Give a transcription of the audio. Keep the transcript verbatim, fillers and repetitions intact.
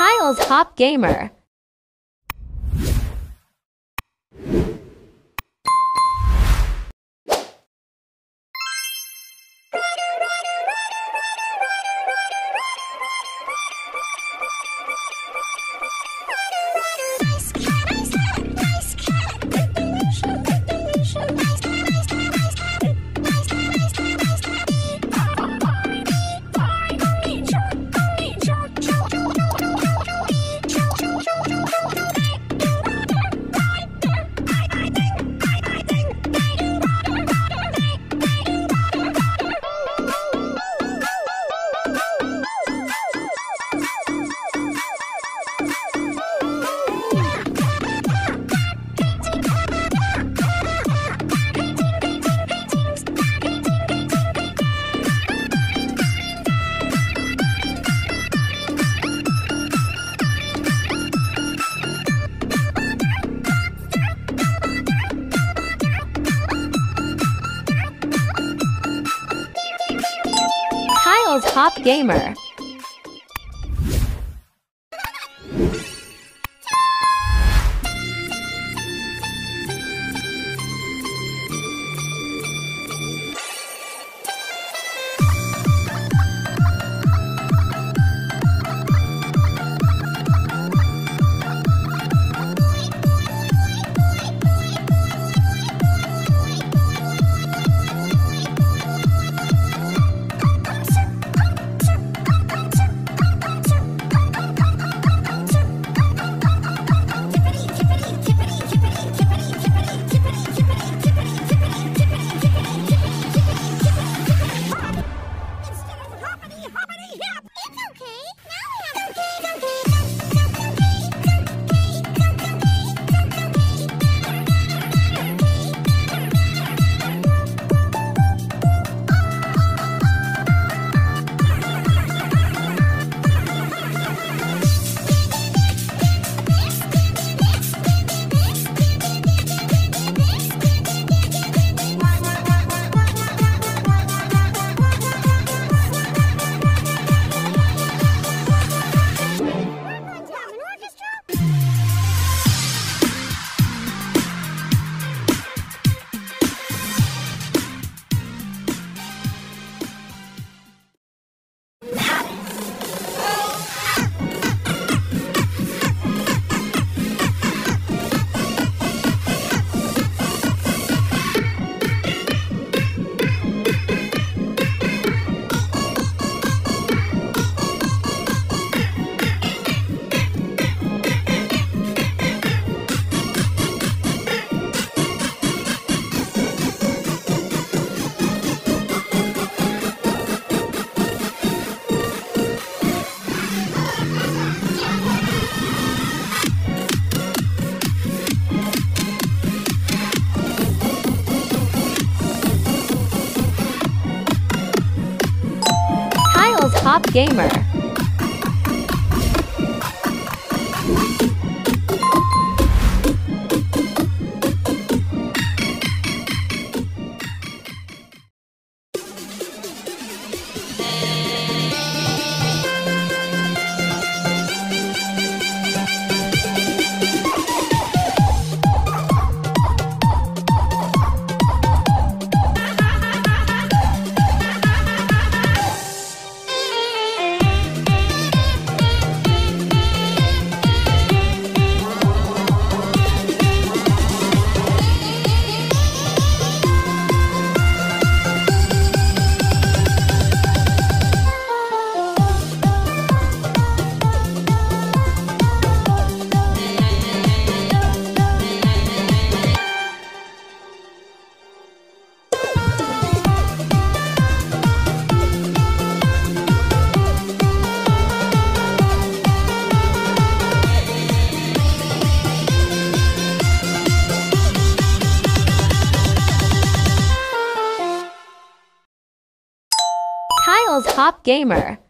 Tiles Hop Gamer. Tiles Hop Gamer. Hop Gamer. Tiles Hop Gamer.